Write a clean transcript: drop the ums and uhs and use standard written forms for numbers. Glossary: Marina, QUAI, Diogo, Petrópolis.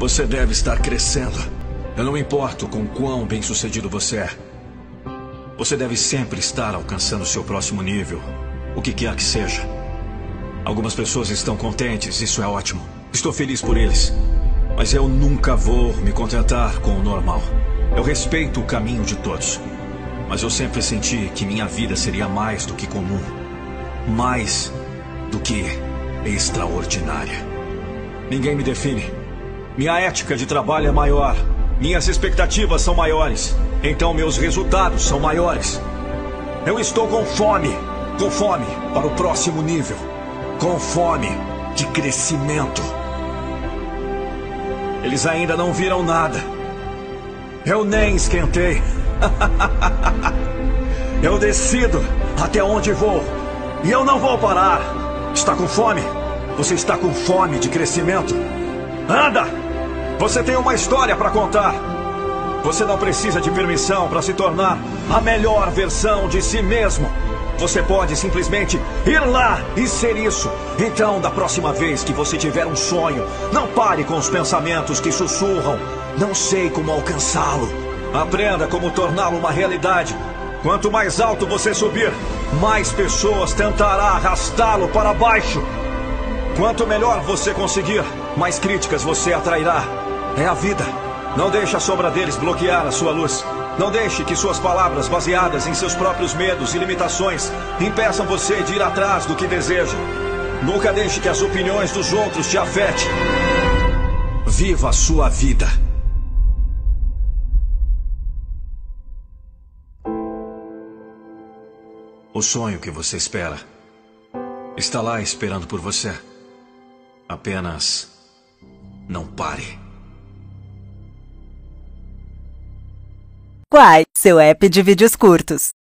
Você deve estar crescendo. Eu não importo com quão bem-sucedido você é. Você deve sempre estar alcançando seu próximo nível, o que quer que seja. Algumas pessoas estão contentes, isso é ótimo. Estou feliz por eles. Mas eu nunca vou me contentar com o normal. Eu respeito o caminho de todos. Mas eu sempre senti que minha vida seria mais do que comum. Mais do que extraordinária. Ninguém me define. Minha ética de trabalho é maior. Minhas expectativas são maiores. Então meus resultados são maiores. Eu estou com fome. Com fome para o próximo nível. Com fome de crescimento. Eles ainda não viram nada. Eu nem esquentei. Eu decido até onde vou. E eu não vou parar. Está com fome? Você está com fome de crescimento? Anda! Você tem uma história para contar. Você não precisa de permissão para se tornar a melhor versão de si mesmo. Você pode simplesmente ir lá e ser isso. Então, da próxima vez que você tiver um sonho, não pare com os pensamentos que sussurram. Não sei como alcançá-lo. Aprenda como torná-lo uma realidade. Quanto mais alto você subir, mais pessoas tentarão arrastá-lo para baixo. Quanto melhor você conseguir, mais críticas você atrairá. É a vida. Não deixe a sombra deles bloquear a sua luz. Não deixe que suas palavras, baseadas em seus próprios medos e limitações, impeçam você de ir atrás do que deseja. Nunca deixe que as opiniões dos outros te afetem. Viva a sua vida. O sonho que você espera está lá esperando por você. Apenas não pare. QUAI, seu app de vídeos curtos.